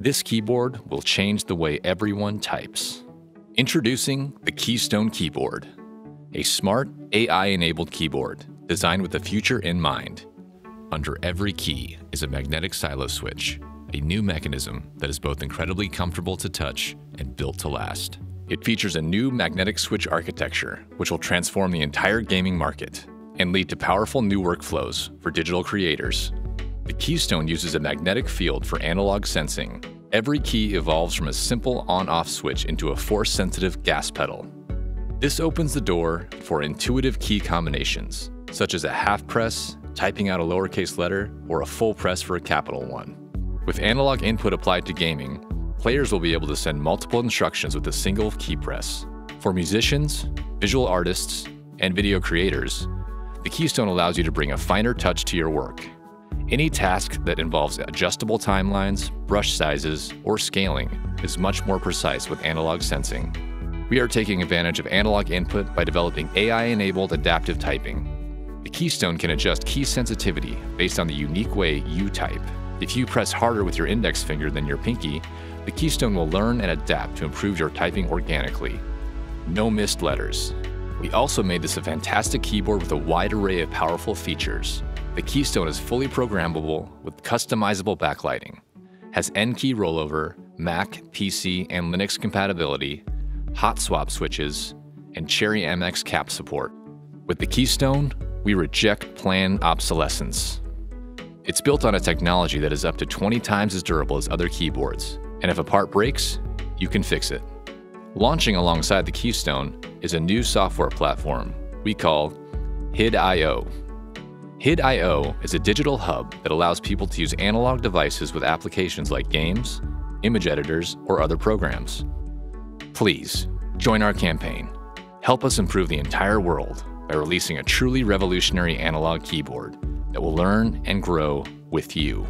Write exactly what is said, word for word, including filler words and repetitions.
This keyboard will change the way everyone types. Introducing the Keystone Keyboard, a smart A I-enabled keyboard designed with the future in mind. Under every key is a magnetic silo switch, a new mechanism that is both incredibly comfortable to touch and built to last. It features a new magnetic switch architecture, which will transform the entire gaming market and lead to powerful new workflows for digital creators. The Keystone uses a magnetic field for analog sensing. Every key evolves from a simple on-off switch into a force-sensitive gas pedal. This opens the door for intuitive key combinations, such as a half press, typing out a lowercase letter, or a full press for a capital one. With analog input applied to gaming, players will be able to send multiple instructions with a single key press. For musicians, visual artists, and video creators, the Keystone allows you to bring a finer touch to your work. Any task that involves adjustable timelines, brush sizes, or scaling is much more precise with analog sensing. We are taking advantage of analog input by developing A I-enabled adaptive typing. The Keystone can adjust key sensitivity based on the unique way you type. If you press harder with your index finger than your pinky, the Keystone will learn and adapt to improve your typing organically. No missed letters. We also made this a fantastic keyboard with a wide array of powerful features. The Keystone is fully programmable with customizable backlighting, has N key rollover, Mac, P C, and Linux compatibility, hot swap switches, and Cherry M X cap support. With the Keystone, we reject planned obsolescence. It's built on a technology that is up to twenty times as durable as other keyboards, and if a part breaks, you can fix it. Launching alongside the Keystone is a new software platform we call H I D dot I O. H I D dot I O is a digital hub that allows people to use analog devices with applications like games, image editors, or other programs. Please, join our campaign. Help us improve the entire world by releasing a truly revolutionary analog keyboard that will learn and grow with you.